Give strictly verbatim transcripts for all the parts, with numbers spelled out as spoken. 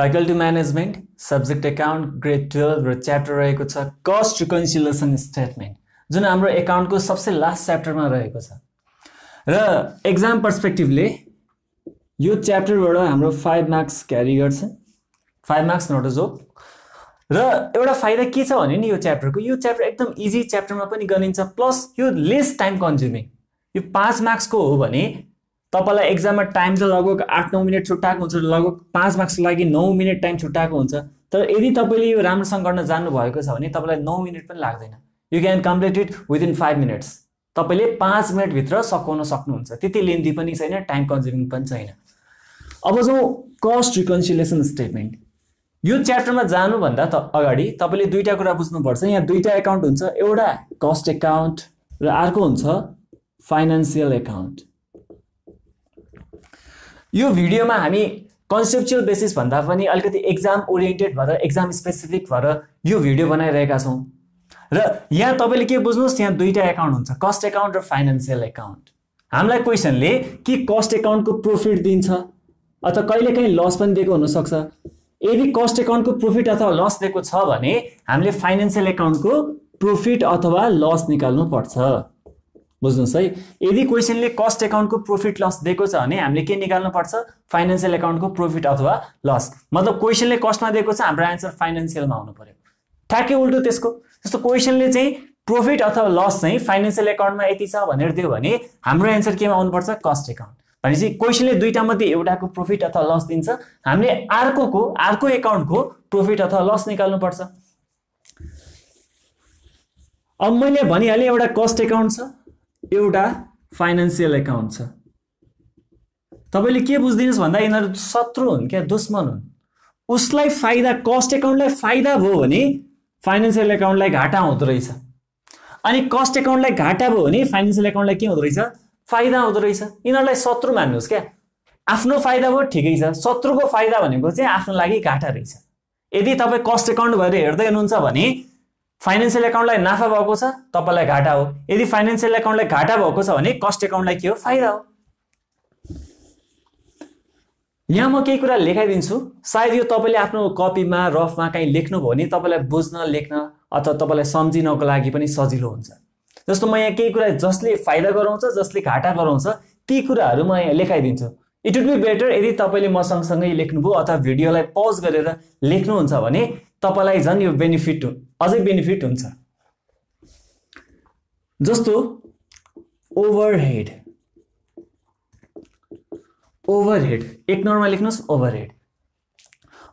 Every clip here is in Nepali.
फाइकल्टी management subject account grade twelve र च्याप्टर रहेको छ कस्ट रिकन्सिलिएसन स्टेटमेन्ट, जुन हाम्रो एकाउन्टको सबसे लास्ट च्याप्टरमा रहेको छ र एक्जाम पर्सपेक्टिभले यो च्याप्टरबाट हाम्रो फाइभ मार्क्स क्यारी गर्छ। Five marks not a joke. र एउटा फाइदा के छ भने नि यो च्याप्टरको यो च्याप्टर एकदम इजी च्याप्टरमा पनि गनिन्छ, प्लस यो लेस टाइम कन्ज्युमिङ। यो पाँच मार्क्सको हो भने तपाईलाई एक्जाममा टाइम चाहिँ लगभग आठ नौ मिनट छुट्टाएको हुन्छ, लगभग पाँच मार्क्सको लागि नौ मिनट टाइम छुट्टाएको हुन्छ। तर यदि तपाईँले यो राम्रोसँग गर्न जान्नुभएको छ भने तपाईँलाई नौ मिनट पनि लाग्दैन, you can complete it within five minutes. तपाईँले पाँच मिनटभित्र सकाउन सक्नुहुन्छ, त्यति लेन्थी पनि छैन, टाइम कन्ज्युमिङ पनि छैन। अब जो कस्ट रिकन्सिलिएसन स्टेटमेन्ट, यो च्याप्टरमा जानुभन्दा त अगाडि तपाईँले दुईवटा कुरा बुझ्नुपर्छ। यहाँ दुईवटा एकाउन्ट हुन्छ, एउटा कस्ट एकाउन्ट र अर्को हुन्छ फाइनेन्सियल एकाउन्ट। यो भिडियोमा हामी कन्सेप्चुअल बेसिस भन्दा पनि अलिकति एक्जाम ओरिएन्टेड भएर एक्जाम स्पेसिफिक भएर यो भिडियो बनाइरहेका छौँ। र यहाँ तपाईँले के बुझ्नुहोस्, यहाँ दुईवटा एकाउन्ट हुन्छ, कस्ट एकाउन्ट र फाइनेन्सियल एकाउन्ट। हामीलाई क्वेसनले कि कस्ट एकाउन्टको प्रोफिट दिन्छ अथवा कहिलेकाहीँ लस पनि दिएको हुनसक्छ। यदि कस्ट एकाउन्टको प्रोफिट अथवा लस दिएको छ भने हामीले फाइनेन्सियल एकाउन्टको प्रोफिट अथवा लस निकाल्नुपर्छ। बुझ्नुहोस् है, यदि क्वेसनले कस्ट एकाउन्टको प्रोफिट लस दिएको छ भने हामीले के निकाल्नुपर्छ, फाइनेन्सियल एकाउन्टको प्रोफिट अथवा लस। मतलब क्वेसनले कस्टमा दिएको छ, हाम्रो आन्सर फाइनेन्सियलमा आउनु पर्यो। ठ्याक्कै उल्टो त्यसको, जस्तो क्वेसनले चाहिँ प्रोफिट अथवा लस चाहिँ फाइनेन्सियल एकाउन्टमा यति छ भनेर दियो भने हाम्रो आन्सर केमा आउनुपर्छ, कस्ट एकाउन्ट। भनेपछि क्वेसनले दुईटा मध्ये एउटाको प्रोफिट अथवा लस दिन्छ, हामीले अर्कोको अर्को एकाउन्टको प्रोफिट अथवा लस निकाल्नुपर्छ। अब मैले भनिहालेँ, एउटा कस्ट एकाउन्ट छ, एउटा फाइनेन्सियल एकाउन्ट छ। तपाईले के बुझ्दिनुस् भन्दा यिनीहरु शत्रु हुन्, क्या दुश्मन हुन्। उसलाई फाइदा, कस्ट एकाउन्टलाई फाइदा भयो भने फाइनेन्सियल एकाउन्टलाई घाटा हुँदो रहेछ, अनि कस्ट एकाउन्टलाई घाटा भयो भने फाइनेन्सियल एकाउन्टलाई के हुँदो रहेछ, फाइदा हुँदो रहेछ। यिनीहरुलाई शत्रु मान्नुस् क्या, आफ्नो फाइदा भयो ठिकै छ, शत्रुको फाइदा भनेको चाहिँ आफ्नो लागि घाटा रहेछ। यदि तपाईं कस्ट एकाउन्ट गरेर हेर्दै हुनुहुन्छ भने फाइनेन्सियल एकाउन्टलाई नाफा भएको छ, तपाईलाई घाटा हो। यदि फाइनेन्सियल एकाउन्टलाई घाटा भएको छ भने कस्ट एकाउन्टलाई के हो, फाइदा हो। यहाँ म केही कुरा लेखाइदिन्छु, सायद यो तपाईँले आफ्नो कपीमा रफमा कहीँ लेख्नुभयो भने तपाईँलाई बुझ्न, लेख्न अथवा तपाईँलाई सम्झिनको लागि पनि सजिलो हुन्छ। जस्तो म यहाँ केही कुरा जसले फाइदा गराउँछ, जसले घाटा गराउँछ, ती कुराहरू म यहाँ लेखाइदिन्छु। इट वुड बी बेटर यदि तपाईँले म सँगसँगै लेख्नुभयो अथवा भिडियोलाई पज गरेर लेख्नुहुन्छ भने तपाईलाई झन् यो बेनिफिट अझै बेनिफिट हुन्छ। जस्तो ओभरहेड, ओभरहेड एक नम्बरमा लेख्नुहोस् ओभरहेड।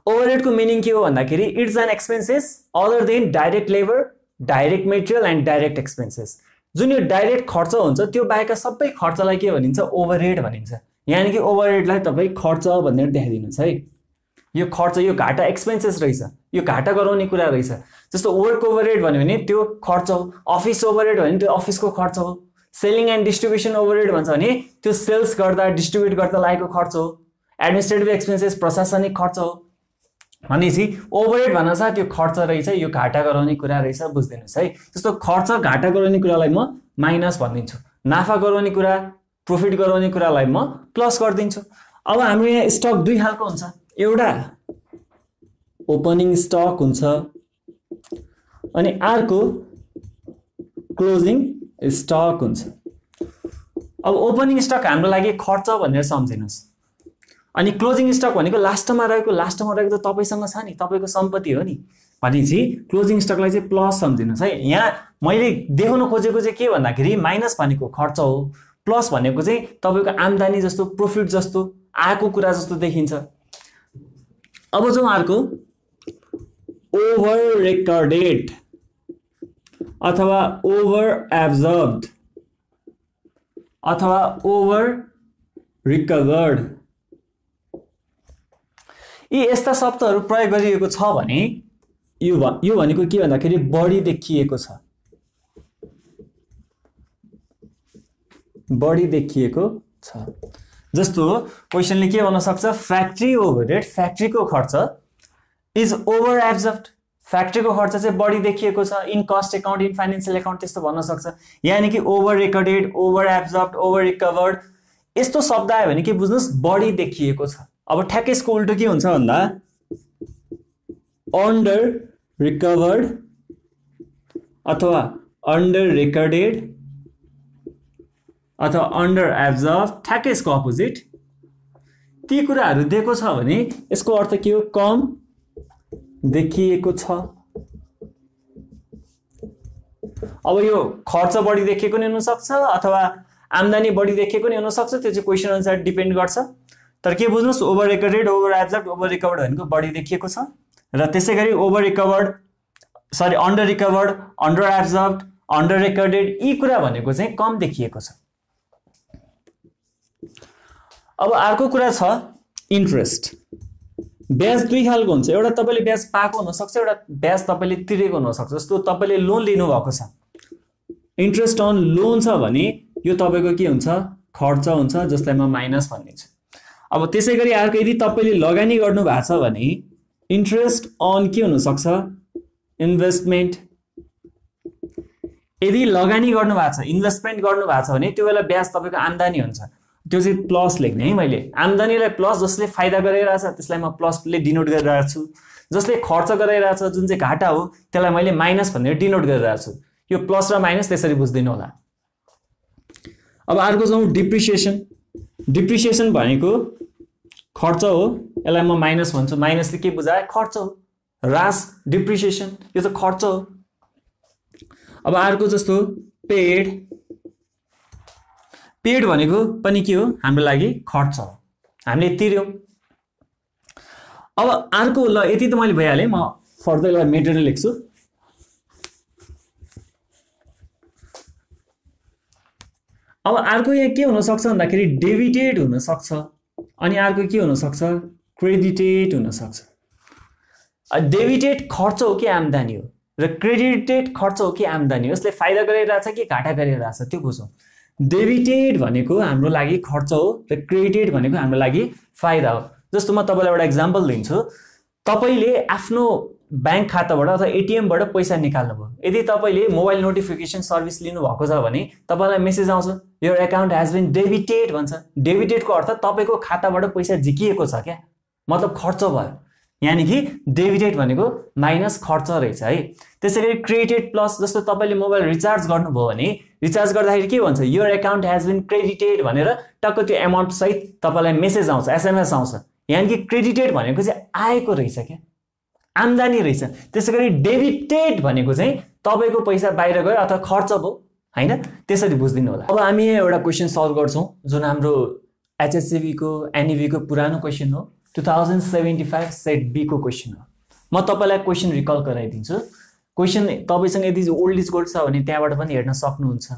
ओभरहेडको मिनिङ के हो भन्दाखेरि it's an expenses other than direct labour, direct material and direct expenses. जुन यो डाइरेक्ट खर्च हुन्छ त्यो बाहेकका सबै खर्चलाई के भनिन्छ, ओभरहेड भनिन्छ। यानि कि ओभरहेडलाई तपाईँ खर्च भनेर देखाइदिनुहोस् है। यो खर्च, यो घाटा, एक्सपेन्सेस रहेछ, यो घाटा गराउने कुरा रहेछ। जस्तो वर्क ओभरहेड भन्यो भने त्यो खर्च हो, अफिस ओभरहेड भन्यो भने त्यो अफिसको खर्च हो, सेलिङ एन्ड डिस्ट्रिब्युसन ओभरहेड भन्छ भने त्यो सेल्स गर्दा, डिस्ट्रिब्युट गर्दा लागेको खर्च हो, एडमिनिस्ट्रेटिभ एक्सपेन्सेस प्रशासनिक खर्च हो। भनेपछि ओभरहेड भन्नु छ त्यो खर्च रहेछ, यो घाटा गराउने कुरा रहेछ, बुझिदिनुहोस् है। जस्तो खर्च, घाटा गराउने कुरालाई म माइनस भनिदिन्छु, नाफा गराउने कुरा, प्रोफिट गराउने कुरालाई म प्लस गरिदिन्छु। अब हाम्रो यहाँ स्टक दुई खालको हुन्छ, एउटा ओपनिङ स्टक हुन्छ अनि अर्को क्लोजिङ स्टक हुन्छ। अब ओपनिङ स्टक हाम्रो लागि खर्च भनेर सम्झिनुहोस्, अनि क्लोजिङ स्टक भनेको लास्टमा रहेको, लास्टमा रहेको त तपाईसँग छ नि, तपाईँको सम्पत्ति हो नि। भनेपछि क्लोजिङ स्टकलाई चाहिँ प्लस सम्झिनुहोस् है। यहाँ मैले देखाउन खोजेको चाहिँ के भन्दाखेरि माइनस भनेको खर्च हो, प्लस भनेको चाहिँ तपाईँको आम्दानी जस्तो, प्रोफिट जस्तो आएको कुरा जस्तो देखिन्छ। अब जो अर्को ओभर रेकर्डेड अथवा ओभर एब्जर्ब्ड अथवा ओभर रिकभर्ड, यी यस्ता शब्दहरू प्रयोग गरिएको छ भने यो यो भनेको के भन्दाखेरि बढी देखिएको छ, बढी देखिएको छ। जस्तो क्वेसनले के भन्न सक्छ, फ्याक्ट्री ओभरहेड, फ्याक्ट्रीको खर्च इज ओभर एब्जर्ब्ड, फ्याक्ट्रीको खर्च चाहिँ बढी देखिएको छ in cost account, in financial account, त्यस्तो भन्न सक्छ। यानि कि over recorded, over absorbed, over recovered यस्तो शब्द आयो भने के बुझ्नुहोस्, बढी देखिएको छ। अब ठ्याक्कै यसको उल्टो के हुन्छ भन्दा अंडर रिकवर्ड अथवा अंडर रिकर्डेड अथवा अंडर एब्जर्व ठ्याक्कै यसको अपोजिट ती कुराहरु दिएको छ भने यसको अर्थ के हो, कम देखिएको छ। अब यो खर्च बढी देखिएको नि हुन सक्छ अथवा आम्दानी बढी देखिएको नि हुन सक्छ, त्यो चाहिँ क्वेशन अनुसार डिपेन्ड गर्छ। तर के बुझ्नुस्, over recorded, over absorb, over recovered भनेको बढी देखिएको छ र त्यसैगरी over recovered sorry under recovered, under absorb, under recorded यी कुरा भनेको चाहिँ कम देखिएको छ। अब अर्को कुरा छ इन्ट्रेस्ट। ब्याज दुई खालको हुन्छ, एउटा तपाईले ब्याज पाएको हुन सक्छ, एउटा ब्याज तपाईले तिरेको हुन सक्छ। जस्तो तपाईले लोन लिनु भएको छ, इन्ट्रेस्ट अन लोन छ भने यो तपाईको के हुन्छ, खर्च हुन्छ, जसैमा माइनस भनिन्छ। अब त्यसैगरी अर्को यदि तपाईले लगानी गर्नु भएको छ भने इन्ट्रेस्ट अन के हुन सक्छ, इन्भेस्टमेन्ट। यदि लगानी गर्नु भएको छ, इन्भेस्टमेन्ट गर्नु भएको छ भने त्यो बेला ब्याज तपाईको आम्दानी हुन्छ, त्यो चाहिँ प्लस लेख्ने है। मैले आम्दानीलाई प्लस, जसले फाइदा गराइराछ त्यसलाई म प्लसले डिनोट गरिराछु, जसले खर्च गराइराछ जुन चाहिँ घाटा हो त्यसलाई मैले माइनस भनेर डिनोट गरिराछु। यो प्लस र माइनस त्यसरी बुझ्दिनु होला। अब अर्को जाउँ डिप्रिसिएसन। डिप्रिसिएसन भनेको खर्च हो, यसलाई म माइनस भन्छु, माइनसले के बुझाए, खर्च हो। रास डिप्रिसिएसन यो चाहिँ खर्च हो। अब अर्को जस्तो पेड, पेड भनेको पनि के हो, हाम्रो लागि खर्च हो, हामीले तिर्यौं। अब अर्को, ल यति त मैले भइहालेँ, म फर्दर एउटा मेटेरियल लेख्छु। अब अर्को यहाँ के हुनसक्छ भन्दाखेरि डेबिटेड हुनसक्छ, अनि अर्को के हुनसक्छ, क्रेडिटेड हुनसक्छ। डेबिटेड खर्च हो कि आम्दानी हो र क्रेडिटेड खर्च हो कि आम्दानी हो, यसले फाइदा गराइरहेछ कि घाटा गराइरहेछ त्यो बुझौँ। डेबिटेड भनेको हाम्रो लागि खर्च हो र क्रेडिटेड भनेको हाम्रो लागि फाइदा हो। जस्तो म तपाईलाई एउटा एक्जाम्पल दिन्छु, तपाईले आफ्नो ब्याङ्क खाताबाट अथवा एटिएमबाट पैसा निकाल्नुभयो, यदि तपाईले मोबाइल नोटिफिकेसन सर्भिस लिनुभएको छ भने तपाईलाई मेसेज आउँछ, your account has been debited भन्छ। डेबिटेडको अर्थ तपाईको खाताबाट पैसा झिकिएको छ क्या, मतलब खर्च भयो, यानी कि डेबिटेड भनेको माइनस खर्च रहेछ है। त्यसैगरी क्रेडिटेड प्लस, जस्तो तपाईले मोबाइल रिचार्ज गर्नुभयो भने रिचार्ज गर्दाखेरि के भन्छ, your account has been credited भनेर टक्क त्यो एमाउन्ट सहित तपाईलाई मेसेज आउँछ, एसएमएस आउँछ, यानी कि क्रेडिटेड भनेको चाहिँ आएको रहेछ क्या, आम्दानी रहेछ। त्यसैगरी डेबिटेड भनेको चाहिँ तपाईको पैसा बाहिर गयो अथवा खर्च भयो हैन, त्यसरी बुझ्दिनु होला। अब हामी एउटा क्वेशन सल्भ गर्छौँ जुन हाम्रो एचएससीबी को एनईबी को पुरानो क्वेशन हो, two thousand seventy five set B को क्वेशन हो। म तपाईलाई क्वेशन रिकल गराइदिन्छु। क्वेशन तपाईसँग यदि ओल्ड इज गोल्ड छ भने त्यहाँबाट पनि हेर्न सक्नुहुन्छ,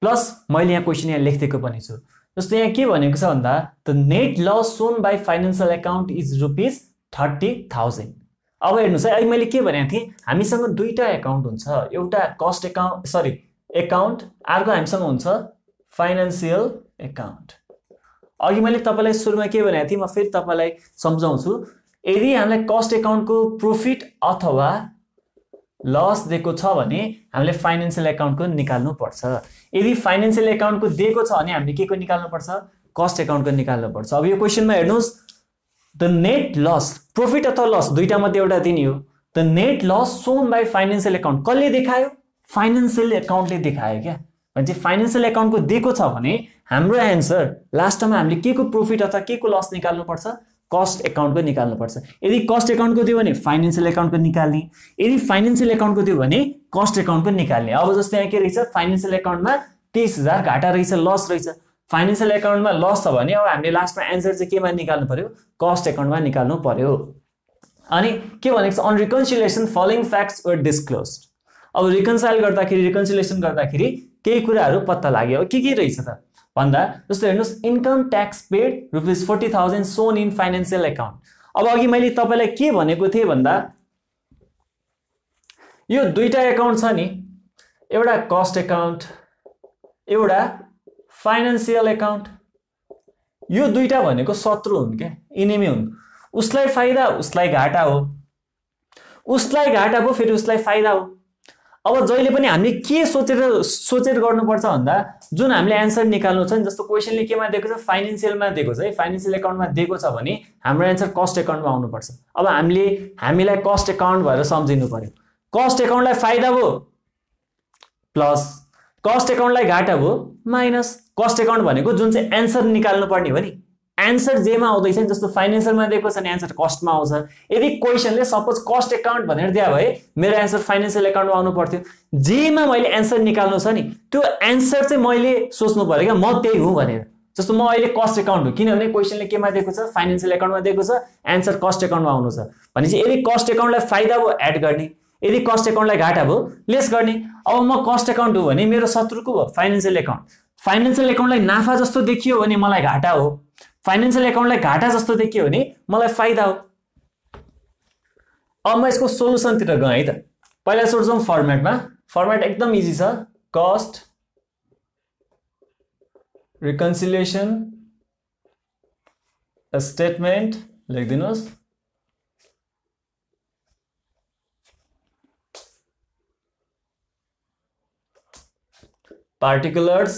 प्लस मैले यहाँ क्वेशन यहाँ लेखिदिएको पनि छु। जस्तो यहाँ के भनेको छ भन्दा the net loss shown by financial account is rupees thirty thousand. अब हेर्नुहोस् है, अहिले मैले के भनेको थिएँ, हामीसँग दुईवटा एकाउन्ट हुन्छ, एउटा कस्ट एकाउन्ट सरी एकाउन्ट, अर्को हामीसँग हुन्छ फाइनेन्सियल एकाउन्ट। अघि मैले तपाईलाई सुरुमा के भनेको थिएँ, म फेरि तपाईलाई सम्झाउँछु। यदि हामीलाई कस्ट एकाउन्टको प्रॉफिट अथवा लस दिएको छ भने हामीले फाइनेन्शियल एकाउन्टको निकाल्नु पर्छ, यदि फाइनेन्शियल एकाउन्टको दिएको छ भने हामीले के को निकाल्नु पर्छ, कस्ट एकाउन्टको निकाल्नु पर्छ। अब यो क्वेशनमा हेर्नुहोस्, द नेट लस, प्रॉफिट अथवा लस दुईटा मध्ये एउटा दिने हो। The net loss shown by financial account कसले देखायो, फाइनेन्शियल एकाउन्टले देखायो क्या, भने फाइनेन्शियल एकाउन्टको दिएको छ भने हाम्रो एन्सर लास्टमा हामीले के को प्रॉफिट अथवा के को लस निकाल्नु पर्छ, कस्ट एकाउन्टको निकाल्नु पर्छ। यदि कस्ट एकाउन्टको दियो भने फाइनेन्शियल एकाउन्टको निकाल्ने, यदि फाइनेन्शियल एकाउन्टको दियो भने कस्ट एकाउन्टको निकाल्ने। अब जस्तो यहाँ के रहेछ, फाइनेन्शियल एकाउन्टमा तीस हजार घाटा रहेछ, लस रहेछ, फाइनेन्शियल एकाउन्टमा लस छ भने अब हामीले लास्टमा एन्सर चाहिँ केमा निकाल्नु पर्यो, कस्ट एकाउन्टमा निकाल्नु पर्यो। अनि के भनेको छ, on reconciliation following facts were disclosed. अब रिकन्साइल गर्दाखेरि, रिकन्सिलिएसन गर्दाखेरि केही कुराहरू पत्ता लाग्यो। के के रहेछ त भन्दा जस्तो हेर्नुहोस्, income tax paid rupees forty thousand shown in financial account. अब अघि मैले तपाईँलाई के भनेको थिएँ भन्दा यो दुईटा एकाउन्ट छ नि, एउटा कस्ट एकाउन्ट, एउटा फाइनेन्सियल एकाउन्ट, यो दुईटा भनेको शत्रु हुन् क्या, इनेमी हुन्। उसलाई फाइदा, उसलाई घाटा हो, उसलाई घाटा भयो फेरि उसलाई फाइदा हो। अब जहिले पनि हामीले के सोचेर सोचेर गर्नुपर्छ भन्दा जुन हामीले आन्सर निकाल्नु छ नि, जस्तो क्वेशनले केमा दिएको छ, फाइनान्शियलमा दिएको छ है, फाइनान्शियल एकाउन्टमा दिएको छ भने हाम्रो आन्सर कस्ट एकाउन्टमा आउनु पर्छ। अब हामीले हामीलाई कस्ट एकाउन्ट भनेर सम्झिनु पर्यो। कस्ट एकाउन्टलाई फाइदा हो प्लस, कस्ट एकाउन्टलाई घाटा हो माइनस। कस्ट एकाउन्ट भनेको जुन चाहिँ आन्सर निकाल्नु पर्ने हो नि, आन्सर जेमा आउँदैछ नि, जस्तो फाइनेन्शियलमा दिएको छ नि आन्सर कस्टमा आउँछ। यदि क्वेशनले सपोज कस्ट एकाउन्ट भनेर दिया भए मेरो आन्सर फाइनेन्शियल एकाउन्टमा आउनु पर्थ्यो। जेमा मैले आन्सर निकाल्नु छ नि त्यो आन्सर चाहिँ मैले सोच्नु पर्यो क्या, म त्यही हुँ भनेर। जस्तो म अहिले कस्ट एकाउन्ट हो किनभने क्वेशनले केमा दिएको छ, फाइनेन्शियल एकाउन्टमा दिएको छ, आन्सर कस्ट एकाउन्टमा आउनु छ भनेपछि यदि कस्ट एकाउन्टलाई फाइदा भयो एड गर्ने, यदि कस्ट एकाउन्टलाई घाटा भयो लेस गर्ने। अब म कस्ट एकाउन्ट हो भने मेरो शत्रु को भयो फाइनेन्शियल एकाउन्ट। फाइनेन्शियल एकाउन्टलाई नाफा जस्तो देखियो भने मलाई घाटा हो, फाइनेन्शियल एकाउन्टलाई घाटा जस्तो देखियो भने मलाई फाइदा हो। अब म यसको सोलुसनतिर गएँ है त। पहिला सोध्छौँ फर्मेटमा। फर्मेट एकदम इजी छ, कस्ट रिकन्सिलिएसन स्टेटमेन्ट लेखिदिनुहोस्। Particulars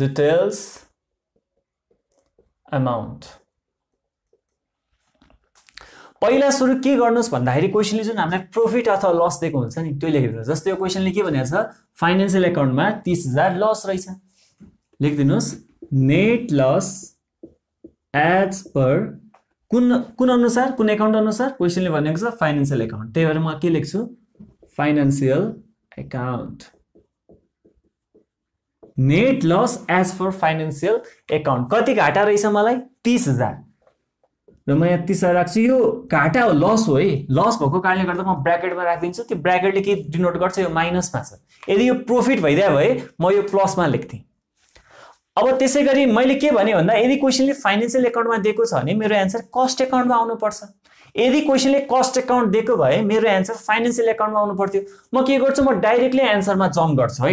details amount। पहिला सुरु के गर्नुस् भन्दाखेरि क्वेशनले जुन हामीलाई प्रॉफिट अथवा लस दिएको हुन्छ नि त्यो लेखिदिनुस्। जस्तो यो क्वेशनले के भनेको छ, फाइनान्शियल एकाउन्टमा तीस हजार लस रहेछ, लेखिदिनुस् नेट लस एज पर कुन कुन अनुसार, कुन एकाउन्ट अनुसार, क्वेशनले भनेको छ फाइनान्शियल एकाउन्ट। त्यही भएर म के लेख्छु, financial account net loss as per financial account. कति घाटा रहेछ मलाई तीस हजार, र म यहाँ तीस हजार राख्छु। यो घाटा हो, लस हो है। लस भएको कारणले गर्दा म ब्र्याकेटमा राखिदिन्छु। त्यो ब्र्याकेटले के डिनोट गर्छ, यो माइनसमा छ। यदि यो प्रॉफिट भइदियो भए म यो प्लसमा लेख्थेँ। अब त्यसैगरी मैले के भने भन्दा यदि क्वेशनले फाइनेंशियल एकाउन्टमा दिएको छ भने मेरो आन्सर कस्ट एकाउन्टमा आउनुपर्छ। यदि क्वेशनले कस्ट एकाउन्ट दिएको भए मेरो आन्सर फाइनेंशियल एकाउन्टमा आउनु पर्थ्यो। म के गर्छु, म डाइरेक्टली आन्सरमा जम्प गर्छु है।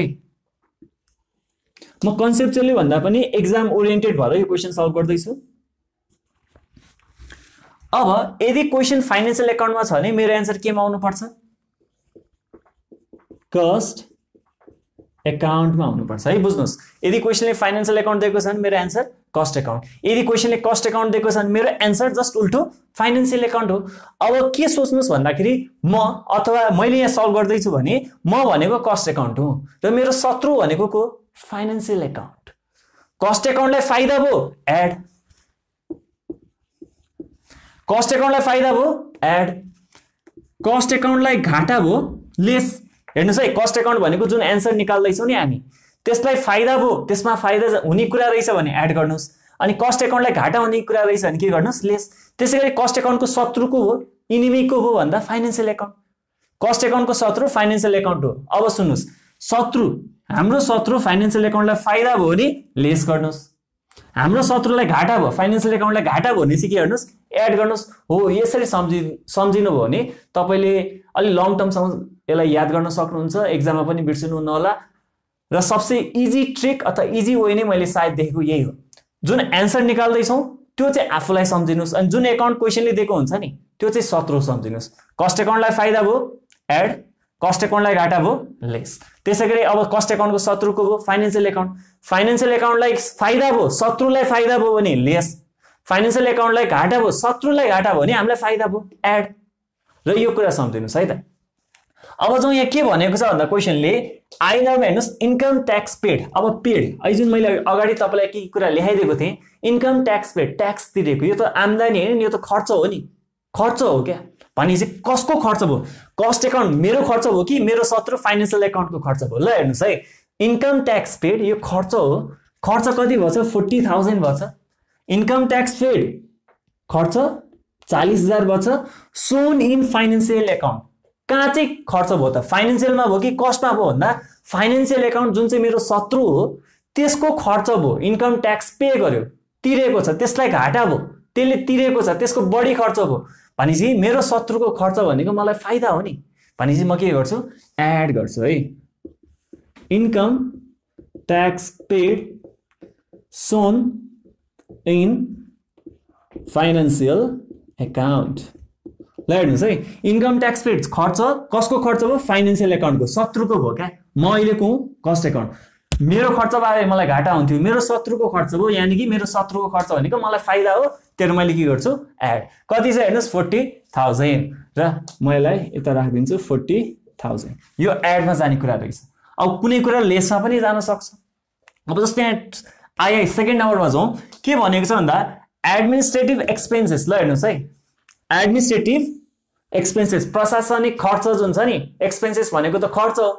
म कन्सेप्चुअली भन्दा पनि एक्जाम ओरिएन्टेड भएर यो क्वेशन सल्भ गर्दैछु। अब यदि क्वेशन फाइनेन्शियल एकाउन्टमा छ भने मेरो आन्सर केमा आउनुपर्छ, कस्ट एकाउन्टमा आउनुपर्छ है। बुझ्नुहोस्, यदि क्वेशनले फाइनेन्शियल एकाउन्ट दिएको छ भने मेरो आन्सर कस्ट एकाउन्ट, यदि क्वेशनले कस्ट एकाउन्ट दिएको छ भने मेरो आन्सर जस्ट उल्टो फाइनेन्शियल एकाउन्ट हो। अब के सोच्नुहोस् भन्दाखेरि म अथवा मैले यहाँ सल्भ गर्दैछु भने म भनेको कस्ट एकाउन्ट हो र मेरो शत्रु भनेको को, फाइनेंशियल एकाउंट। कॉस्ट एकाउंटलाई फाइदा भयो एड, कॉस्ट एकाउंटलाई फाइदा भयो एड, कॉस्ट एकाउंटलाई घाटा भयो लेस। हेर्नुस् है, कॉस्ट एकाउंट भनेको जुन आन्सर निकाल्दैछौ नि हामी त्यसलाई फाइदा भयो, त्यसमा फाइदा हुने कुरा रहेछ भने एड गर्नुस्, अनि कॉस्ट एकाउंटलाई घाटा हुने कुरा रहेछ भने के गर्नुस्, लेस। त्यसैगरी कॉस्ट एकाउन्टको शत्रु को हो, इनिमी को हो भन्दा फाइनेंशियल एकाउंट। कॉस्ट एकाउन्टको शत्रु फाइनेंशियल एकाउंट हो। अब सुन्नुस्, शत्रु हाम्रो शत्रु फाइनेन्शियल एकाउन्टलाई फाइदा भयो भने लेस गर्नुस्, हाम्रो शत्रुलाई घाटा भयो फाइनेन्शियल एकाउन्टलाई घाटा भयो भने चाहिँ के गर्नुस्, एड गर्नुस्। हो, यसरी सम्झि सम्झिनु भयो भने तपाईँले अलि लङ टर्मसम्म यसलाई याद गर्न सक्नुहुन्छ, एक्जाममा पनि बिर्सिनुहुन्न होला। र सबसे इजी ट्रिक अथवा इजी वे नै मैले सायद देखेको यही हो, जुन एन्सर निकाल्दैछौँ त्यो चाहिँ आफूलाई सम्झिनुहोस्, अनि जुन एकाउन्ट क्वेसनले दिएको हुन्छ नि त्यो चाहिँ शत्रु सम्झिनुहोस्। कस्ट एकाउन्टलाई फाइदा भयो एड, कस्ट एकाउन्टलाई घाटा भयो लेस। त्यसैगरी अब कस्ट एकाउन्टको शत्रु को भयो फाइनेन्शियल एकाउन्ट, फाइनेन्शियल एकाउन्टलाई फाइदा भयो शत्रुलाई फाइदा भयो भने लेस, फाइनेन्शियल एकाउन्टलाई घाटा भयो शत्रुलाई घाटा भयो भने हामीलाई फाइदा भयो एड। र यो कुरा सम्झिनुहोस् है त। अब जाउँ यहाँ के भनेको छ भन्दा क्वेसनले आइनरमा हेर्नुहोस्, इन्कम ट्याक्स पेड। अब पेड अहिले जुन मैले अगाडि तपाईँलाई के कुरा लेखाइदिएको थिएँ, इन्कम ट्याक्स पेड, ट्याक्स तिरेको, यो त आम्दानी होइन नि, यो त खर्च हो नि, खर्च हो क्या भनेपछि कसको खर्च भयो, कस्ट एकाउन्ट मेरो खर्च हो कि मेरो शत्रु फाइनेन्शियल एकाउन्टको खर्च भयो। ल हेर्नुहोस् है, इन्कम ट्याक्स पेड यो खर्च हो। खर्च कति भएछ, फोर्टी थाउजन्ड भएछ। इन्कम ट्याक्स पेड खर्च चालीस हजार भएछ। सोन इन फाइनेन्सियल एकाउन्ट, कहाँ चाहिँ खर्च भयो त, फाइनेन्सियलमा भयो कि कस्टमा भयो भन्दा फाइनेन्सियल एकाउन्ट जुन चाहिँ मेरो शत्रु हो त्यसको खर्च भयो। इन्कम ट्याक्स पे गर्यो, तिरेको छ, त्यसलाई घाटा भयो, त्यसले तिरेको छ, त्यसको बढी खर्च भयो भनेपछि मेरो शत्रुको खर्च भनेको मलाई फाइदा हो नि, भनेपछि म के गर्छु, एड गर्छु है। Income tax paid shown in financial account ल हेर्नुस् है इन्कम ट्याक्स पेड खर्च कसको खर्च भयो फाइनेंशियल एकाउन्ट को शत्रुको भयो के म अहिलेको कस्ट एकाउन्ट मेरो खर्च बारे मलाई घाटा हुन्थ्यो मेरो शत्रुको खर्च भयो यानी कि मेरो शत्रुको खर्च भनेको मलाई फाइदा हो तेरो मैले के गर्छु एड कति छ हेर्नुस् चालीस हजार र म यसलाई यता राखदिन्छु चालीस हजार यो एडमा जाने कुरा रहेछ अब कुनै कुरा लेसमा पनि जान सक्छ अब जस्तै आइ सेकेन्ड नम्बरमा जाऊ के भनेको छ भन्दा एडमिनिस्ट्रेटिभ एक्सपेन्सेस ल हेर्नुस् है एडमिनिस्ट्रेटिभ एक्सपेन्सेस प्रशासनिक खर्च जुन छ नि एक्सपेन्सेस भनेको त खर्च हो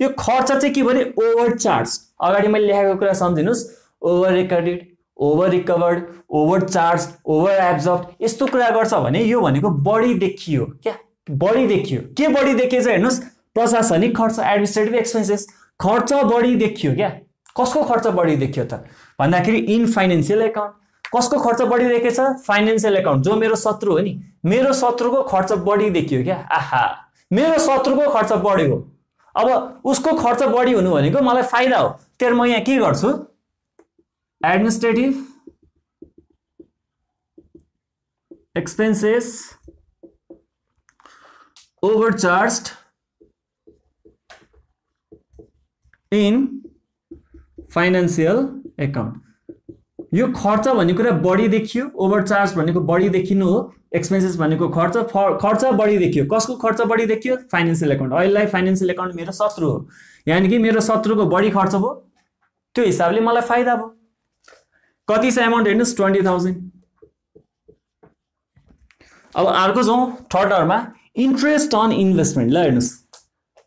यो खर्च चाहिँ के भने ओभर चार्ज अगाडि मैले लेखेको कुरा सम्झिनुस् over recorded over recovered over charge over absorb यस्तो कुरा गर्छ भने यो भनेको बढी देखियो क्या बढी देखियो के बढी देखिएछ हेर्नुस् प्रशासनिक खर्च एडमिनिस्ट्रेटिभ एक्सपेन्सेस खर्च बढी देखियो क्या कसको खर्च बढी देखियो त भन्दाखेरि इन फाइनेन्सियल एकाउन्ट कसको खर्च बढी देखेछ फाइनेन्सियल एकाउन्ट जो मेरो शत्रु हो नि मेरो शत्रुको खर्च बढी देखियो क्या आहा मेरो शत्रुको खर्च बढी हो अब उसको खर्च बढी हुनु भनेको मलाई फाइदा हो तर म यहाँ के गर्छु administrative expenses overcharged in financial account यो खर्च भनेको कुरा बढी देखियो ओभरचार्ज भनेको बढी देखिनु हो एक्सपेन्सेस भनेको खर्च खर्च बढी देखियो कसको खर्च बढी देखियो फाइनेन्सियल एकाउन्ट अहिले फाइनेन्सियल एकाउन्ट मेरो शत्रु हो यानी कि मेरो शत्रुको बढी खर्च भयो त्यो हिसाबले मलाई फाइदा भयो कति छ अमाउन्ट हेर्नुस् बीस हजार अब अर्को जाउँ थर्ड नम्बरमा इन्ट्रेस्ट अन इन्भेस्टमेन्ट ल हेर्नुस्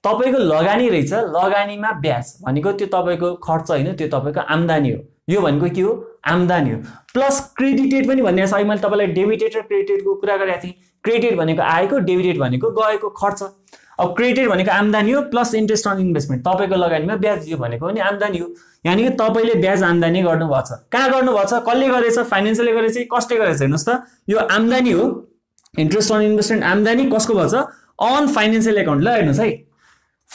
तपाईको लगानी रहेछ लगानीमा ब्याज भनेको त्यो तपाईको खर्च हैन त्यो तपाईको आम्दानी हो यो भनेको के हो आम्दानी हो प्लस क्रेडिटेड पनि भन्ने छ मैले तपाईलाई डेबिटेड र क्रेडिटेड को कुरा गरेको थिएँ क्रेडिटेड भनेको आएको डेबिटेड भनेको गएको खर्च अब क्रेडिटेड भनेको आम्दानी हो प्लस इन्ट्रेस्ट अन इन्भेस्टमेन्ट तपाईको लगानीमा ब्याज यो भनेको पनि आम्दानी हो यानी कि तपाईले ब्याज आम्दानी गर्नुभछ कहाँ गर्नुभछ कसले गरेछ फाइनान्सले गरेछ कसले गरेछ हेर्नुस् त यो आम्दानी हो इन्ट्रेस्ट अन इन्भेस्टमेन्ट आम्दानी कसको भछ अन फाइनान्सियल एकाउन्ट ल हेर्नुस् है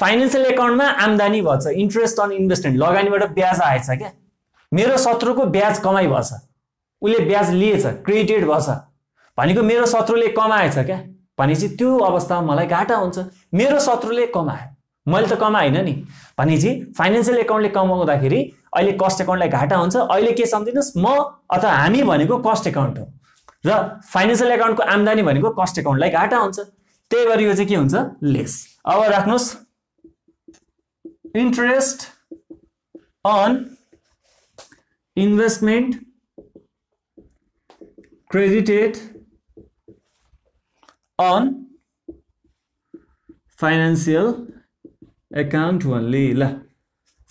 फाइनान्सियल एकाउन्टमा आम्दानी भछ इन्ट्रेस्ट अन इन्भेस्टमेन्ट लगानीबाट ब्याज आएछ क्या मेरो शत्रुको ब्याज कमाइ भछ उले ब्याज लिएछ क्रेडिटेड भछ भनेको मेरो शत्रुले कमाएछ क्या भनेपछि त्यो अवस्थामा मलाई घाटा हुन्छ मेरो शत्रुले कमाए मैले त कमाइन नि भनेपछि फाइनान्सियल एकाउन्टले कमाउँदाखेरि अहिले कस्ट एकाउन्टलाई घाटा हुन्छ अहिले के सम्झिनुस् म अथवा हामी भनेको कस्ट एकाउन्ट हो र फाइनान्सियल एकाउन्टको आम्दानी भनेको कस्ट एकाउन्टलाई घाटा हुन्छ त्यही भएर यो चाहिँ के हुन्छ लेस अब राख्नुस् interest on investment credited on financial account only ल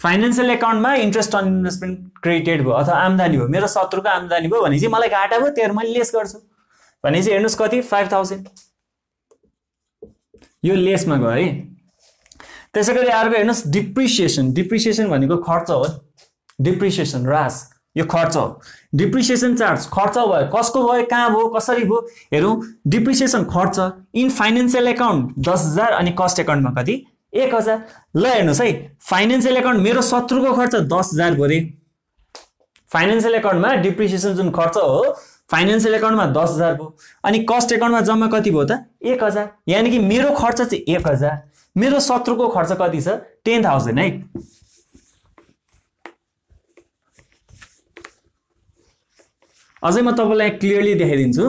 फाइनेन्सियल एकाउन्टमा इन्ट्रेस्ट अन इन्भेस्टमेन्ट क्रेडिटेड भयो अथवा आम्दानी भयो मेरो शत्रुको आम्दानी भयो भनेपछि मलाई घाटा भयो तेरो मैले लेस गर्छु भनेपछि हेर्नुहोस् कति फाइभ थाउजन्ड यो लेसमा गयो है त्यसै गरी अर्को हेर्नुहोस् डिप्रिसिएसन डिप्रिसिएसन भनेको खर्च हो डिप्रिसिएसन रास यो खर्च हो डिप्रिसिएसन चार्ज खर्च भयो कसको भयो कहाँ भयो कसरी भयो हेरौँ डिप्रिसिएसन खर्च इन फाइनेन्सियल एकाउन्ट दस हजार अनि कस्ट एकाउन्टमा कति एक हजार ल हेर्नुहोस् है फाइनेन्सियल एकाउन्ट मेरो शत्रुको खर्च दस हजार भयो रे फाइनेन्सियल एकाउन्टमा डिप्रिसिएसन जुन खर्च हो फाइनेन्सियल एकाउन्टमा दस हजार भयो अनि कस्ट एकाउन्टमा जम्मा कति भयो त एक हजार यानि कि मेरो खर्च चाहिँ एक हजार मेरो शत्रुको खर्च कति छ टेन थाउजन्ड है अझै म तपाईलाई क्लियरली देखाइदिन्छु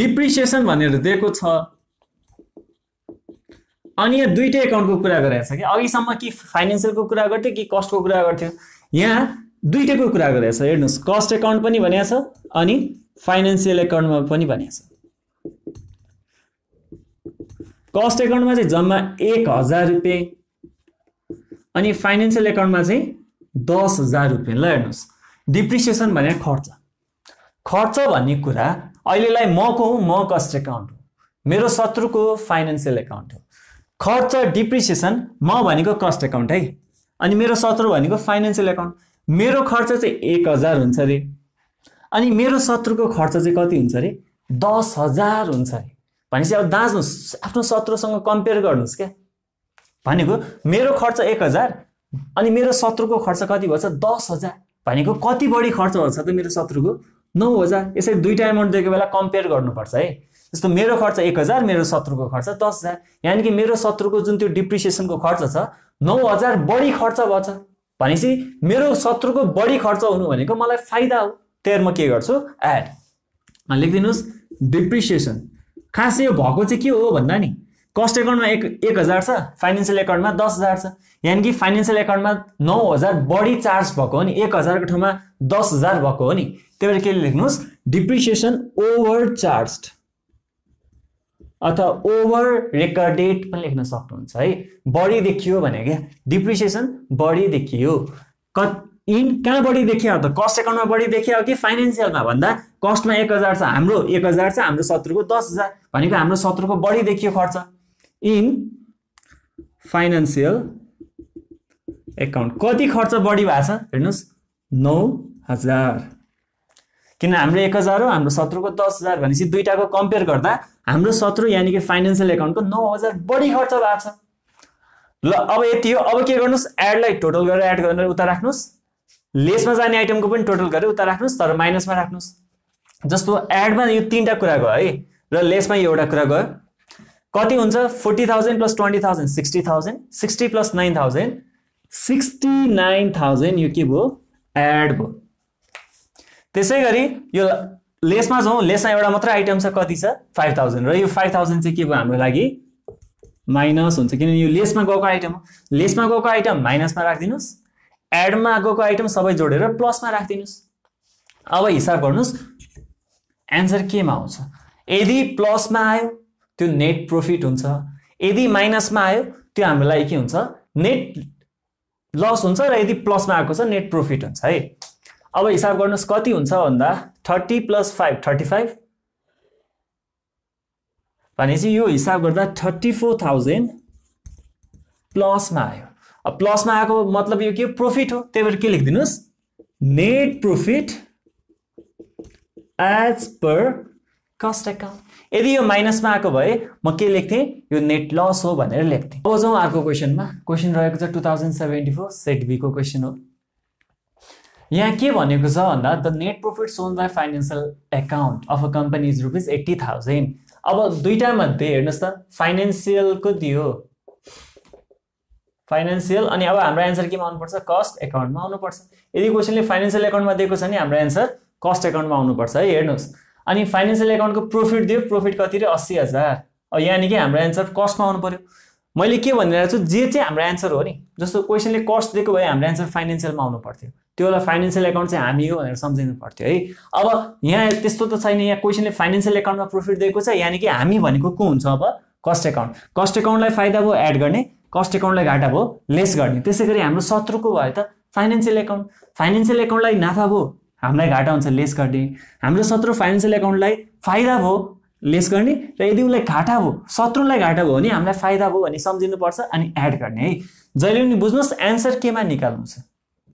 डिप्रिसिएसन भनेर दिएको छ अनि यहाँ दुईटै एकाउन्टको कुरा गरेको छ कि अघिसम्म कि फाइनेन्सियलको कुरा गर्थ्यो कि कस्टको कुरा गर्थ्यो यहाँ दुईटैको कुरा गरेको छ हेर्नुहोस् कस्ट एकाउन्ट पनि भनेको छ अनि फाइनेन्सियल एकाउन्टमा पनि भनेको छ कस्ट एकाउन्टमा चाहिँ जम्मा एक हजार रुपियाँ अनि फाइनेन्सियल एकाउन्टमा चाहिँ दस हजार रुपियाँ ल हेर्नुहोस् डिप्रिसिएसन भने खर्च खर्च भन्ने कुरा अहिलेलाई मको हो म कस्ट एकाउन्ट हो मेरो शत्रुको फाइनेन्सियल एकाउन्ट हो खर्च डिप्रिसिएसन म भनेको कस्ट एकाउन्ट है अनि मेरो शत्रु भनेको फाइनेन्सियल एकाउन्ट मेरो खर्च चाहिँ एक हजार हुन्छ अरे अनि मेरो शत्रुको खर्च चाहिँ कति हुन्छ अरे दस हजार हुन्छ अरे भनेपछि अब दाज्नुहोस् आफ्नो शत्रुसँग कम्पेयर गर्नुहोस् क्या भनेको मेरो खर्च एक हजार अनि मेरो शत्रुको खर्च कति भन्छ दस हजार भनेको कति बढी खर्च हुन्छ त मेरो शत्रुको नौ हजार यसरी दुईटा एमाउन्ट दिएको बेला कम्पेयर गर्नुपर्छ है। जस्तो मेरो खर्च एक हजार, मेरो शत्रुको खर्च दस हजार, यानी कि मेरो शत्रुको जुन त्यो डिप्रिसिएसनको खर्च छ नौ हजार बढी खर्च भछ भनेसी मेरो शत्रुको बढी खर्च हुनु भनेको मलाई फाइदा हो। त्यसैले म के गर्छु एड लेख्दिनुस् डिप्रिसिएसन। खासै यो भएको चाहिँ के हो भन्दा नि कस्ट एकाउन्टमा एक एक हजार छ, फाइनेन्सियल एकाउन्टमा दस हजार छ, यानी कि फाइनेन्सियल एकाउन्टमा नौ हजार बढी चार्ज भएको हो नि, एक हजारको ठाउँमा दस हजार भएको हो नि। त्यही भएर के लेख्नुहोस् डिप्रिसिएसन ओभर चार्ज अथवा ओभर रेकर्डेड पनि लेख्न सक्नुहुन्छ है। बढी देखियो भने क्या डिप्रिसिएसन बढी देखियो, कति इन कहाँ बढी देखियो त कस्ट एकाउन्टमा बढी देखियो कि फाइनेन्सियलमा भन्दा कस्टमा एक हजार छ, हाम्रो एक हजार छ, हाम्रो शत्रुको दस हजार भनेको हाम्रो शत्रुको बढी देखियो खर्च इन फाइनेन्सियल एकाउन्ट। कति खर्च बढी भएको छ हेर्नुहोस् नौ हजार, किन हाम्रो एक हजार हो, हाम्रो शत्रुको दस हजार भनेपछि दुईटाको कम्पेयर गर्दा हाम्रो शत्रु यानी कि फाइनेन्सियल एकाउन्टको नौ हजार बढी खर्च भएको छ। ल अब यति हो, अब के गर्नुहोस् एडलाई टोटल गरेर एड गरेर उता राख्नुहोस्, लेसमा जाने आइटमको पनि टोटल गरेर उता राख्नुहोस् तर माइनसमा राख्नुहोस्। जस्तो एडमा यो तीनटा कुरा गयो है र लेसमा एउटा कुरा गयो, कति हुन्छ forty thousand plus twenty thousand sixty thousand, sixty plus nine thousand sixty nine thousand यो के भयो एड भयो। त्यसै गरी यो लेसमा जाउँ, लेसमा एउटा मात्र आइटम छ कति छ फाइभ थाउजेंड र यो फाइभ थाउजेंड चाहिँ के भयो हाम्रो लागि माइनस हुन्छ, किनभने यो लेसमा गएको आइटम हो। लेसमा गएको आइटम माइनसमा राखिदिनुस्, एडमा गएको आइटम सबै जोडेर प्लसमा राखिदिनुस्। अब हिसाब गर्नुहोस् एन्सर केमा आउँछ। यदि प्लसमा आयो त्यो नेट प्रॉफिट हुन्छ, यदि माइनसमा आयो त्यो हाम्रो लागि के हुन्छ नेट लस हुन्छ, र यदि प्लसमा आएको छ नेट प्रॉफिट हुन्छ है। अब हिसाब गर्नुहोस् कति हुन्छ भन्दा thirty plus five thirty five भनेपछि यो हिसाब गर्दा थर्टी फोर थाउजेंड प्लसमा आयो। अब प्लसमा आएको मतलब यो के प्रॉफिट हो, त्यही भएर के लेखिदिनुस् net profit as per cost account. यदि यो माइनसमा आएको भए म के लेख्थेँ यो नेट लस हो भनेर लेख्थेँ। अब जाउँ अर्को क्वेसनमा, क्वेसन रहेको छ two thousand seventy four set B को क्वेसन हो। यहाँ के भनेको छ भन्दा the net profit shown by financial account of a company is rupees eighty thousand. अब दुईटा मध्ये हेर्नुस् त फाइनेन्सियल को दियो फाइनेन्सियल, अनि अब हाम्रो आन्सर केमा आउनुपर्छ कस्ट एकाउन्टमा आउनुपर्छ। यदि क्वेसनले फाइनेन्सियल एकाउन्टमा दिएको छ नि हाम्रो आन्सर कस्ट एकाउन्टमा आउनुपर्छ है। हेर्नुहोस् अनि फाइनेन्सियल एकाउन्टको प्रॉफिट दियो, प्रॉफिट कति रे अस्सी हजार, यानी कि हाम्रो आन्सर कस्टमा आउनु पर्यो। मैले के भनिरहेको छु जे चाहिँ हाम्रो आन्सर हो नि, जस्तो क्वेसनले कस्ट दिएको भए हाम्रो आन्सर फाइनेन्सियलमा आउनु पर्थ्यो, त्यो होला फाइनेन्सियल एकाउन्ट चाहिँ हामी हो भनेर सम्झिनु पर्थ्यो है। अब यहाँ त्यस्तो त छैन, यहाँ क्वेसनले फाइनेन्सियल एकाउन्टमा प्रॉफिट दिएको छ यानी कि हामी भनेको को हुन्छ अब कस्ट एकाउन्ट। कस्ट एकाउन्टलाई फाइदा भयो एड गर्ने, कस्ट एकाउन्टलाई घाटा भयो लेस गर्ने। त्यसै गरी हाम्रो शत्रुको भयो त फाइनेन्सियल एकाउन्ट, फाइनेन्सियल एकाउन्टलाई नाफा भयो हामीलाई घाटा हुन्छ लेस गर्ने, हाम्रो शत्रु फाइनेन्सियल एकाउन्टलाई फाइदा भयो लेस गर्ने, र यदि उसलाई घाटा भयो शत्रुलाई घाटा भयो भने हामीलाई फाइदा भयो भने सम्झिनुपर्छ अनि एड गर्ने है। जहिले पनि बुझ्नुहोस् एन्सर केमा निकाल्नुहुन्छ,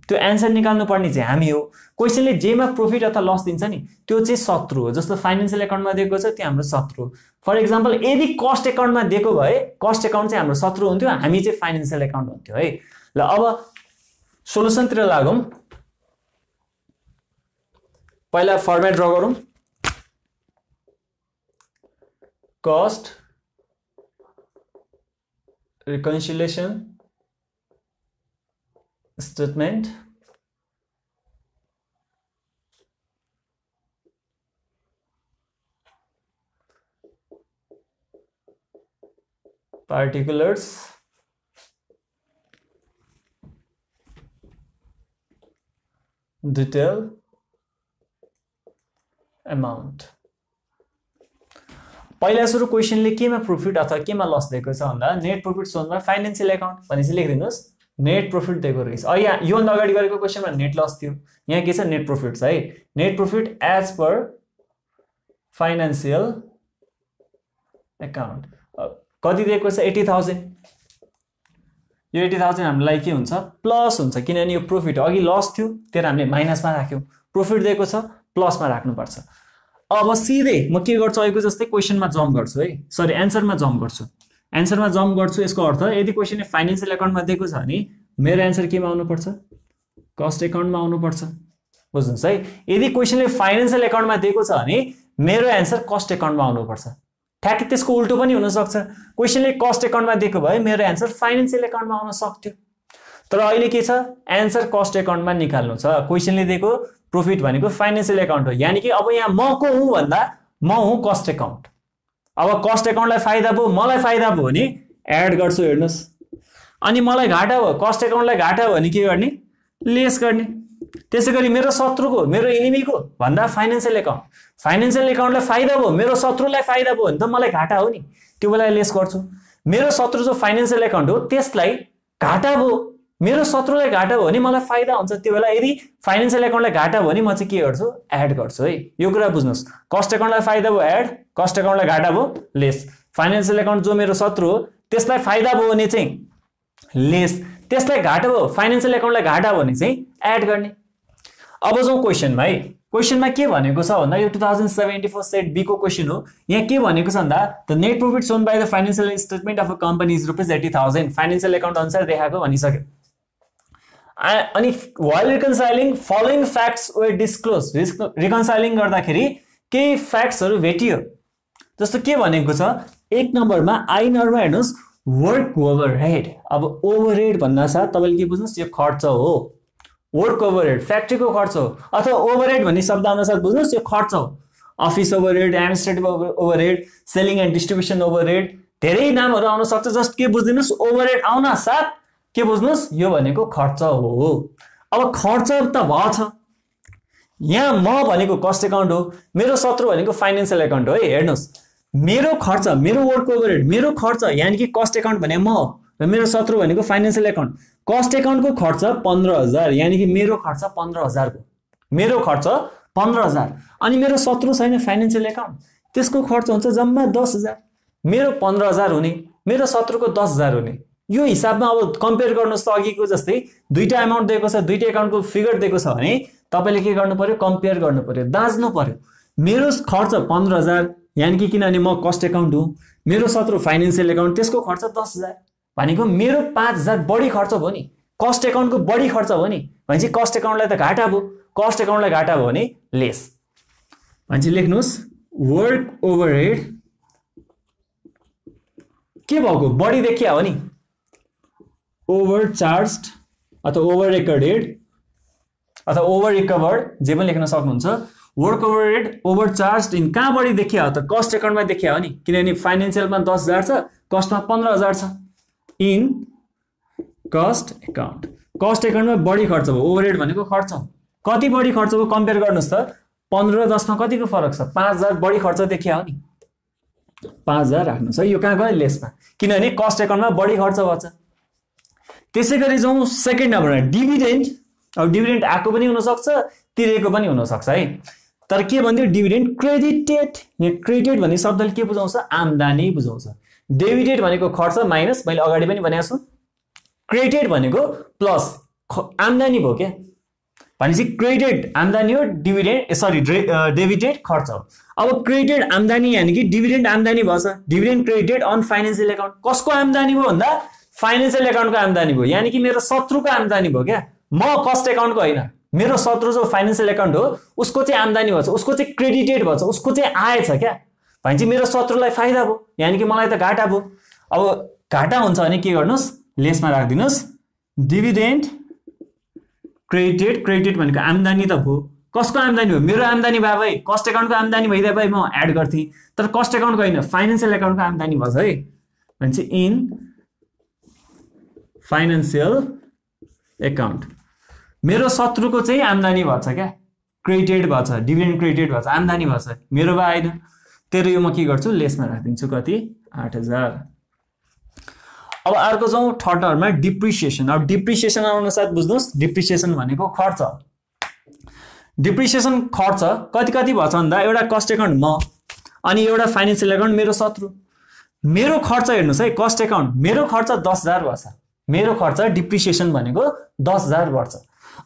त्यो एन्सर निकाल्नुपर्ने चाहिँ हामी हो। क्वेसनले जेमा प्रॉफिट अथवा लस दिन्छ नि त्यो चाहिँ शत्रु हो, जस्तो फाइनेन्सियल एकाउन्टमा दिएको छ त्यो हाम्रो शत्रु हो। फर इक्जाम्पल यदि कस्ट एकाउन्टमा दिएको भए कस्ट एकाउन्ट चाहिँ हाम्रो शत्रु हुन्थ्यो, हामी चाहिँ फाइनेन्सियल एकाउन्ट हुन्थ्यो है। ल अब सोलुसनतिर लागौँ, पहिला फर्मेट ड्र गरौँ। Cost reconciliation statement particulars detail amount. पहिला सुरु क्वेसनले केमा प्रॉफिट अथवा केमा लस दिएको छ भन्दा net profit shown by financial account भनेपछि लेखिदिनुस् नेट प्रॉफिट दिएको रहेछ। यहाँ योभन्दा अगाडि गरेको क्वेसनमा नेट लस थियो, यहाँ के छ नेट प्रॉफिट छ है। Net profit as per financial account कति दिएको छ एट्टी थाउजेंड, यो एट्टी थाउजेंड हाम्रो लागि के हुन्छ प्लस हुन्छ, किनभने यो प्रॉफिट अघि लस थियो त्यही हामीले माइनसमा राख्यौँ, प्रॉफिट दिएको छ प्लसमा राख्नुपर्छ। अब सीधे म के गर्छु अहिलेको जस्तै क्वेसनमा जम्प गर्छु है, सरी एन्सरमा जम्प गर्छु, एन्सरमा जम्प गर्छु। यसको अर्थ यदि क्वेसनले फाइनेन्सियल एकाउन्टमा दिएको छ भने मेरो एन्सर केमा आउनुपर्छ कस्ट एकाउन्टमा आउनुपर्छ बुझ्नुस है। यदि क्वेशनले फाइनान्शियल अकाउन्टमा दिएको छ भने मेरो आन्सर कस्ट अकाउन्टमा आउनु पर्छ। ठ्याक्कै त्यसको उल्टो पनि हुन सक्छ। क्वेशनले कस्ट अकाउन्टमा दिएको भए मेरो आन्सर फाइनान्शियल अकाउन्टमा आउन सक्थ्यो। तर अहिले के छ? आन्सर कस्ट अकाउन्टमा निकाल्नु छ। क्वेशनले दिएको प्रॉफिट भनेको फाइनान्शियल अकाउन्ट हो। यानी कि अब यहाँ म को हुँ भन्दा म हुँ कस्ट अकाउन्ट। अब कस्ट अकाउन्टलाई फाइदा भयो, मलाई फाइदा भयो भने एड गर्छु हेर्नुस। अनि मलाई घाटा भयो, कस्ट अकाउन्टलाई घाटा भयो भने के गर्ने? लेस गर्ने। त्यसैगरी मेरो शत्रुको, मेरो एनिमीको भन्दा फाइनान्शियल अकाउन्ट, फाइनान्शियल अकाउन्टलाई फाइदा भयो, मेरो शत्रुलाई फाइदा भयो भने त मलाई घाटा हो नि, त्यो बेला लेस गर्छु। मेरो शत्रु जो फाइनान्शियल अकाउन्ट हो त्यसलाई घाटा भयो, मेरो शत्रुलाई घाटा भयो भने मलाई फाइदा हुन्छ, त्यो बेला यदि फाइनान्शियल अकाउन्टलाई घाटा भयो भने म चाहिँ के गर्छु? एड गर्छु है। यो कुरा बुझ्नुस्। कस्ट अकाउन्टलाई फाइदा भयो एड, कस्ट अकाउन्टलाई घाटा भयो लेस, फाइनान्शियल अकाउन्ट जो मेरो शत्रु हो त्यसलाई फाइदा भयो भने चाहिँ लेस, त्यसलाई घाटा भयो फाइनान्शियल अकाउन्टलाई घाटा भयो भने चाहिँ एड गर्ने। अब जाउँ क्वेशनमा है। क्वेशनमा के भनेको छ भन्दा यो two thousand seventy four set B को क्वेशन हो। यहाँ के भनेको छ भन्दा the net profit shown by the financial statement of a company is rupees eighty thousand, financial account अनुसार देखाएको भनिसक्यो। अनि while reconciling following facts were disclosed, reconciling गर्दाखेरि केही फ्याक्ट्सहरु भेटियो। जस्तो के भनेको छ, एक नम्बरमा आई नम्बरमा हेर्नुस् वर्क ओभरहेड। अब ओभरहेड भन्दा छ तपाईले के बुझ्नुस्? यो खर्च हो, वर्क ओभरहेड फ्याक्ट्रीको खर्च हो, अथवा ओभरहेड भन्ने शब्द अनुसार बुझ्नुस् यो खर्च हो। Office overhead, administrative overhead, selling and distribution overhead, धेरै नामहरु आउन सक्छ। जस्ट के बुझ्दिनुस्, ओभरहेड आउन साथ के बुझ्नुस् यो भनेको खर्च हो। अब खर्च त भयो, यहाँ म भनेको कस्ट अकाउन्ट हो, मेरो शत्रु भनेको फाइनान्शियल अकाउन्ट हो है। हेर्नुस् मेरो खर्च, मेरो वर्क ओभरहेड, मेरो खर्च यानी कि कस्ट अकाउन्ट भने म र मेरो शत्रु भनेको फाइनान्शियल अकाउन्ट। कस्ट अकाउन्टको खर्च पन्ध्र हजार, यानी कि मेरो खर्च पन्ध्र हजार को, मेरो खर्च पन्ध्र हजार। अनि मेरो शत्रु छैन फाइनान्शियल अकाउन्ट, त्यसको खर्च हुन्छ जम्मा दस हजार, मेरो पन्ध्र हजार हुने, मेरो शत्रुको दस हजार हुने। यो हिसाबमा अब कम्पेयर गर्नुस् त अघिको जस्तै दुईटा अमाउन्ट दिएको छ, दुईटा अकाउन्टको फिगर दिएको छ भने तपाईले के गर्नु पर्यो? कम्पेयर गर्नु पर्यो, दाज्नु पर्यो। मेरो खर्च पन्ध्र हजार, यानी कि किनभने म कस्ट अकाउन्ट हो, मेरो शत्रु फाइनान्शियल अकाउन्ट, त्यसको खर्च दस हजार, भनेको मेरो पाँच हजार बढी खर्च भयो नि, कस्ट अकाउन्टको बढी खर्च भयो नि। भनेपछि कस्ट अकाउन्टलाई त घाटा भयो, कस्ट अकाउन्टलाई घाटा भयो भने लेस। भनेपछि लेख्नुस् वर्क ओभरहेड के भएको? बढी देखिया हो नि, ओभरचार्ज्ड अथवा ओभर रेकर्डेड अथवा ओभर रिकभर्ड, जे पनि लेख्न सक्नुहुन्छ। वर्क ओभरहेड ओभरचार्ज्ड इन कहाँ बढी देखिया हो त? कस्ट अकाउन्टमा देखिया हो नि, किनभने फाइनेन्सियलमा दस हजार छ, कस्टमा पन्ध्र हजार छ। इन कस्ट एकाउन्ट, कस्ट एकाउन्टमा बढी खर्च भयो, ओभरहेड भनेको खर्च हो। कति बढी खर्च भयो कम्पेयर गर्नुहोस् त, पन्ध्र दसमा कतिको फरक छ? पाँच हजार बढी खर्च देखिया हो नि, पाँच हजार राख्नुहोस् है। यो कहाँ गयो? लेसमा, किनभने कस्ट एकाउन्टमा बढी खर्च भएछ। त्यसैगरी जाउँ सेकेन्ड नम्बरमा डिभिडेन्ड। अब डिभिडेन्ड आएको पनि हुनसक्छ, तिरेको पनि हुनसक्छ है। तर के भन्थ्यो? Dividend credited. यहाँ क्रेडिटेड भन्ने शब्दले के बुझाउँछ? आम्दानी बुझाउँछ। डिभिडेन्ड भनेको खर्च माइनस, मैले अगाडि पनि भनेको छु, क्रेडिटेड भनेको प्लस आम्दानी भयो क्या। भनेपछि क्रेडिटेड आम्दानी हो, डिभिडेन्ड सरी डेबिटेड खर्च हो। अब क्रेडिटेड आम्दानी यानि कि डिभिडेन्ड आम्दानी भएछ, dividend credited on financial account. कसको आम्दानी भयो भन्दा फाइनेन्शियल अकाउन्टको आम्दानी भयो, यानी कि मेरो शत्रुको आम्दानी भयो क्या। म कस्ट अकाउन्टको होइन, मेरो शत्रु जो फाइनेन्शियल अकाउन्ट हो उसको चाहिँ आम्दानी भएछ, उसको चाहिँ क्रेडिटेड भएछ, उसको चाहिँ आएछ क्या। भनेपछि मेरो शत्रुलाई फाइदा भयो, यानी कि मलाई त घाटा भयो। अब घाटा हुन्छ भने के गर्नुहोस्? लेसमा राखिदिनुहोस्। डिभिडेन्ड क्रेडिटेड, क्रेडिटेड भनेको आम्दानी त भयो, कसको आम्दानी भयो? मेरो आम्दानी भए भाइ, कस्ट अकाउन्टको आम्दानी भइदिए भाइ म एड गर्थेँ, तर कस्ट अकाउन्टको होइन फाइनेन्सियल अकाउन्टको आम्दानी भएछ है। भनेपछि इन फाइनेन्सियल एकाउन्ट, मेरो शत्रुको चाहिँ आम्दानी भएछ क्या, क्रेडिटेड भएछ, डिभिडेन्ड क्रेडिटेड भएछ, आम्दानी भएछ, मेरो भए आएन, तेरो यो म के गर्छु? लेसमा राखिदिन्छु। कति? आठ हजार। अब अर्को जाउँ थर्ड नम्बरमा डिप्रिसिएसन। अब डिप्रिसिएसन अनुसार बुझ्नुहोस्, डिप्रिसिएसन भनेको खर्च। डिप्रिसिएसन खर्च कति कति भएछ भन्दा एउटा कस्ट एकाउन्ट म, अनि एउटा फाइनेन्सियल एकाउन्ट मेरो शत्रु। मेरो खर्च हेर्नुहोस् है, कस्ट एकाउन्ट मेरो खर्च दस हजार भएछ, मेरो खर्च डिप्रिसिएसन भनेको दस हजार बढ्छ।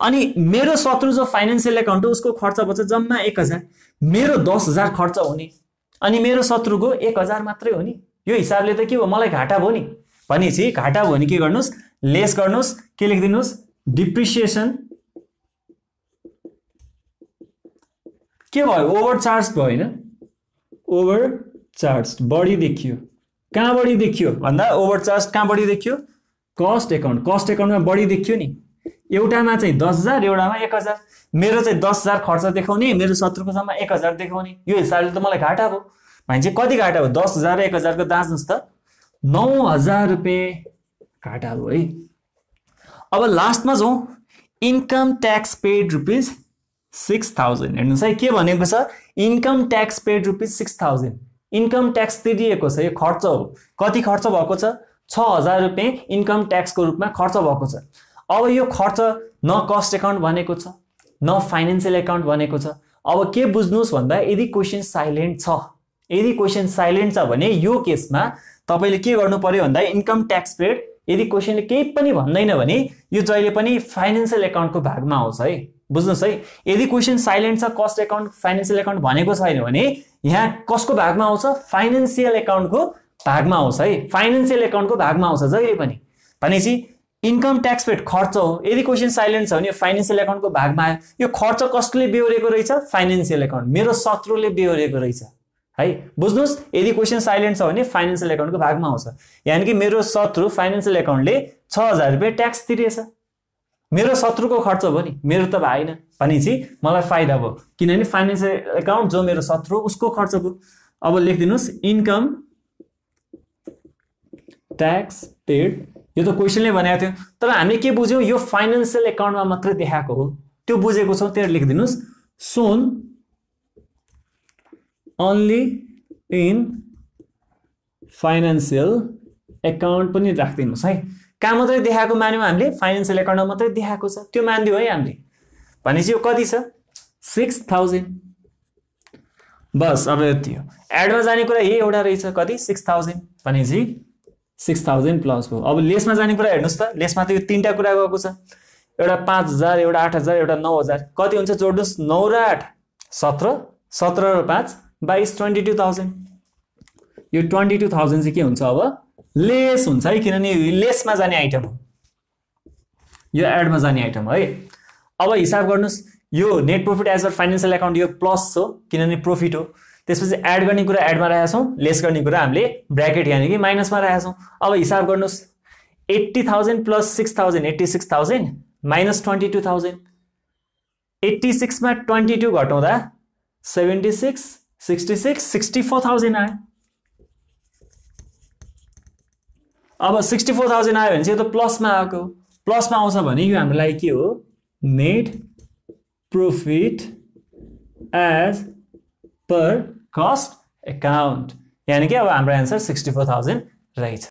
अनि मेरो शत्रु जो फाइनेन्सियल एकाउन्ट हो उसको खर्च बच्छ जम्मा एक हजार, मेरो दस हजार खर्च हुने, अनि मेरो शत्रुको एक हजार मात्रै हुने। यो हिसाबले त के हो? मलाई घाटा भयो नि। भनेपछि घाटा भयो भने के गर्नुहोस्? लेस गर्नुहोस्। के लेखिदिनुहोस्? डिप्रिसिएसन के भयो ओभरचार्ज भयो हैन ओभरचार्ज बढी देखियो कहाँ बढी देखियो भन्दा ओभरचार्ज कहाँ बढी देखियो कॉस्ट अकाउंट कॉस्ट अकाउंट में बढी देखियो नि एउटामा चाहिँ दस हजार एउटामा एक हजार मेरो चाहिँ दस हजार खर्च देखाउने मेरो शत्रुको जम्मा एक हजार देखाउने यो हिसाबले त मलाई घाटा भयो मान्छे कति घाटा भयो दस हजार र एक हजार को दाज्नुस् त नौ हजार रुपैयाँ घाटा भयो है। अब लास्टमा जाऊ income tax paid rupees six thousand हेर्नुस् है के भनेको छ income tax paid rupees six thousand income tax तिरिएको छ यो खर्च हो कति खर्च भएको छ छ हजार रुपैयाँ इन्कम ट्याक्स को रूपमा खर्च भएको छ। अब यो खर्च न कस्ट अकाउन्ट भनेको छ न फाइनेन्शियल अकाउन्ट भनेको छ। अब के बुझ्नुस् भन्दा यदि क्वेशन साइलेन्ट छ यदि क्वेशन साइलेन्ट छ भने यो केसमा तपाईले के गर्नु पर्यो भन्दा इन्कम ट्याक्स पेड यदि क्वेशनले केही पनि भन्दैन भने यो जहिले पनि फाइनेन्शियल अकाउन्टको भागमा आउँछ है बुझ्नुस् है। यदि क्वेशन साइलेन्ट छ कस्ट अकाउन्ट फाइनेन्शियल अकाउन्ट भनेको छैन भने यहाँ कसको भागमा आउँछ फाइनेन्शियल अकाउन्टको भागमा आउँछ है फाइनेन्शियल अकाउन्टको भागमा आउँछ जहिले पनि। भनेपछि इन्कम ट्याक्स पेड खर्च हो यदि क्वेशन साइलेन्ट छ भने फाइनेन्शियल अकाउन्टको भागमा आयो यो खर्च कसले बेहोरेको रहेछ फाइनेन्शियल अकाउन्ट मेरो शत्रुले बेहोरेको रहेछ है बुझ्नुस्। यदि क्वेशन साइलेन्ट छ भने फाइनेन्शियल अकाउन्टको भागमा आउँछ यानि कि मेरो शत्रु फाइनेन्शियल अकाउन्टले छ हजार रुपियाँ ट्याक्स तिरेछ मेरो शत्रुको खर्च हो नि मेरो त भएन भनेपछि मलाई फाइदा भयो किनभने फाइनेन्शियल अकाउन्ट जो मेरो शत्रु उसको खर्च भयो। अब लेखिदिनुस् इन्कम टैक्स पेड यो तो क्वेशनले भनेको थियो तर हामी के बुझ्यौ यो फाइनेन्शियल अकाउन्टमा मात्र देखाएको हो त्यो बुझेको छौ त्यही लेख दिनुस्। Shown only in financial account पनि राख्दिनुस् है कहाँ मात्रै देखाएको मान्यौ हामीले फाइनेन्शियल अकाउन्टमा मात्रै देखाएको छ त्यो मान्दियो है हामीले भनेपछि यो कति छ सिक्स थाउजन्ड बस। अब यति हो एडमा जाने कुरा यही एउटा रहेछ कति सिक्स थाउजन्ड भनेपछि सिक्स थाउजेंड प्लस हो। अब लेसमा जाने कुरा हेर्नुस् त लेसमा त यो तीनटा कुरा गएको छ एउटा पांच हजार एउटा आठ हजार एउटा नौ हजार कति हुन्छ जोड्नुस् नौ र आठ सत्रह सत्रह र पांच बाईस ट्वेंटी टू थाउजेंड यो ट्वेंटी टू थाउजेंड के हुन्छ अब लेस हुन्छ है किनभने लेसमा जाने आइटम हो यो एडमा जाने आइटम हो है। अब हिसाब गर्नुस् यो net profit as a financial account यो प्लस हो किनभने प्रॉफिट हो त्यसपछि एड गर्ने कुरा एडमा राखेछौ लेस गर्ने कुरा हामीले ब्रैकेट यानी कि माइनसमा राखेछौ। अब हिसाब गर्नुस् अस्सी हजार प्लस सिक्स थाउजेंड छियासी हजार माइनस बाईस हजार छियासी मा बाईस घटाउँदा छिहत्तर छियासठ चौंसठ हजार आयो। अब चौंसठ हजार आयो भने चाहिँ यो त प्लसमा आको प्लसमा आउँछ भने यो हाम्रो लागि के हो net profit as per cost account यानी कि अब हाम्रो answer sixty four thousand right.